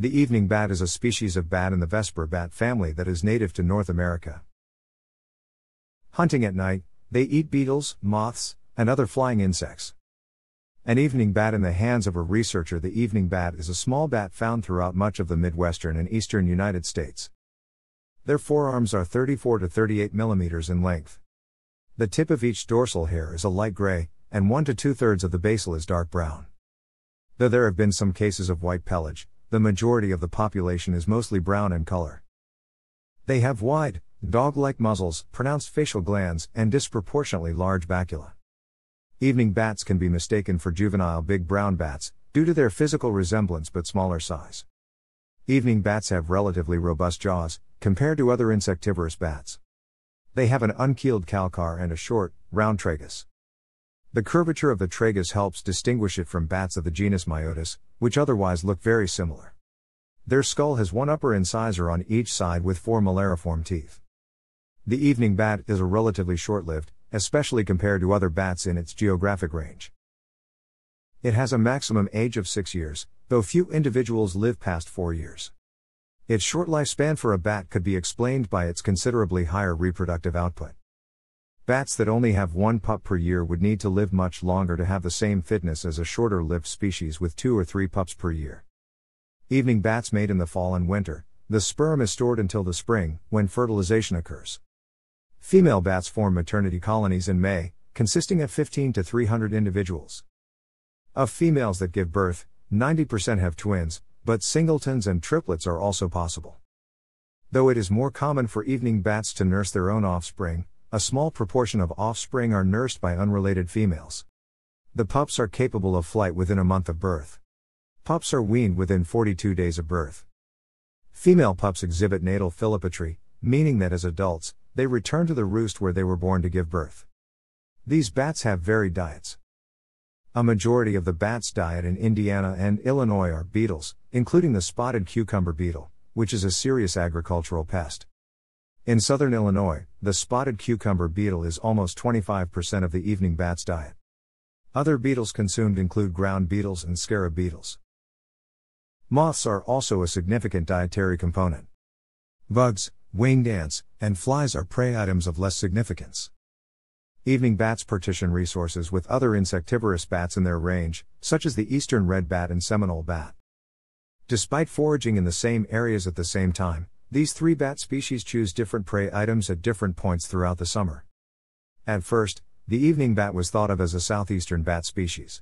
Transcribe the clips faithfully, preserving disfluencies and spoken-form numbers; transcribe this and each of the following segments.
The evening bat is a species of bat in the Vesper bat family that is native to North America. Hunting at night, they eat beetles, moths, and other flying insects. An evening bat in the hands of a researcher. The evening bat is a small bat found throughout much of the Midwestern and Eastern United States. Their forearms are thirty-four to thirty-eight millimeters in length. The tip of each dorsal hair is a light gray, and one to two-thirds of the basal is dark brown. Though there have been some cases of white pelage, the majority of the population is mostly brown in color. They have wide, dog-like muzzles, pronounced facial glands, and disproportionately large bacula. Evening bats can be mistaken for juvenile big brown bats, due to their physical resemblance but smaller size. Evening bats have relatively robust jaws, compared to other insectivorous bats. They have an unkeeled calcar and a short, round tragus. The curvature of the tragus helps distinguish it from bats of the genus Myotis, which otherwise look very similar. Their skull has one upper incisor on each side with four malariform teeth. The evening bat is a relatively short-lived, especially compared to other bats in its geographic range. It has a maximum age of six years, though few individuals live past four years. Its short lifespan for a bat could be explained by its considerably higher reproductive output. Bats that only have one pup per year would need to live much longer to have the same fitness as a shorter-lived species with two or three pups per year. Evening bats mate in the fall and winter. The sperm is stored until the spring, when fertilization occurs. Female bats form maternity colonies in May, consisting of fifteen to three hundred individuals. Of females that give birth, ninety percent have twins, but singletons and triplets are also possible. Though it is more common for evening bats to nurse their own offspring, a small proportion of offspring are nursed by unrelated females. The pups are capable of flight within a month of birth. Pups are weaned within forty-two days of birth. Female pups exhibit natal fillipotry, meaning that as adults, they return to the roost where they were born to give birth. These bats have varied diets. A majority of the bats' diet in Indiana and Illinois are beetles, including the spotted cucumber beetle, which is a serious agricultural pest. In southern Illinois, the spotted cucumber beetle is almost twenty-five percent of the evening bat's diet. Other beetles consumed include ground beetles and scarab beetles. Moths are also a significant dietary component. Bugs, winged ants, and flies are prey items of less significance. Evening bats partition resources with other insectivorous bats in their range, such as the eastern red bat and Seminole bat. Despite foraging in the same areas at the same time, these three bat species choose different prey items at different points throughout the summer. At first, the evening bat was thought of as a southeastern bat species.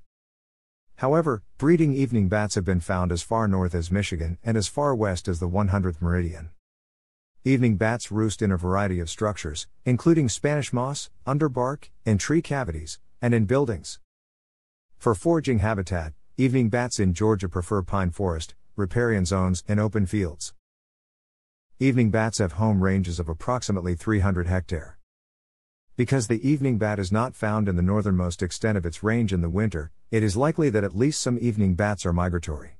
However, breeding evening bats have been found as far north as Michigan and as far west as the one hundredth meridian. Evening bats roost in a variety of structures, including Spanish moss, underbark, in tree cavities, and in buildings. For foraging habitat, evening bats in Georgia prefer pine forest, riparian zones, and open fields. Evening bats have home ranges of approximately three hundred hectares. Because the evening bat is not found in the northernmost extent of its range in the winter, it is likely that at least some evening bats are migratory.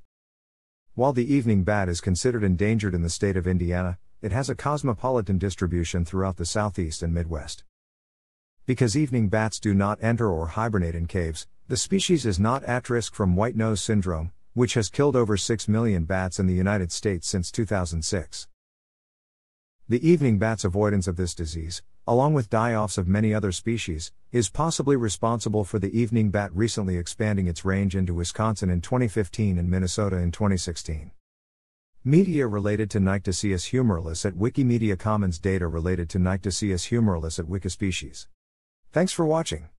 While the evening bat is considered endangered in the state of Indiana, it has a cosmopolitan distribution throughout the Southeast and Midwest. Because evening bats do not enter or hibernate in caves, the species is not at risk from white-nose syndrome, which has killed over six million bats in the United States since two thousand six. The evening bat's avoidance of this disease, along with die-offs of many other species, is possibly responsible for the evening bat recently expanding its range into Wisconsin in twenty fifteen and Minnesota in twenty sixteen. Media related to Nycticeius humeralis at Wikimedia Commons. Data related to Nycticeius humeralis at Wikispecies. Thanks for watching.